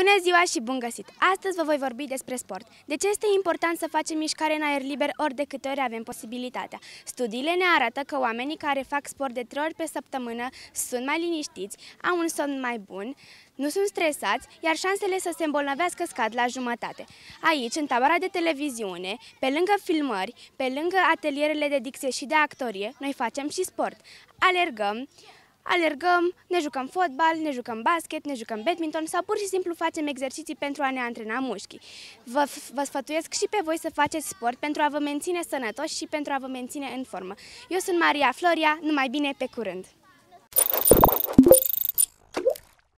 Bună ziua și bun găsit! Astăzi vă voi vorbi despre sport. De ce este important să facem mișcare în aer liber ori de câte ori avem posibilitatea? Studiile ne arată că oamenii care fac sport de 3 ori pe săptămână sunt mai liniștiți, au un somn mai bun, nu sunt stresați, iar șansele să se îmbolnăvească scad la jumătate. Aici, în tabăra de televiziune, pe lângă filmări, pe lângă atelierele de dicție și de actorie, noi facem și sport. Alergăm, ne jucăm fotbal, ne jucăm basket, ne jucăm badminton sau pur și simplu facem exerciții pentru a ne antrena mușchii. Vă sfătuiesc și pe voi să faceți sport pentru a vă menține sănătoși și pentru a vă menține în formă. Eu sunt Maria Floria, numai bine, pe curând!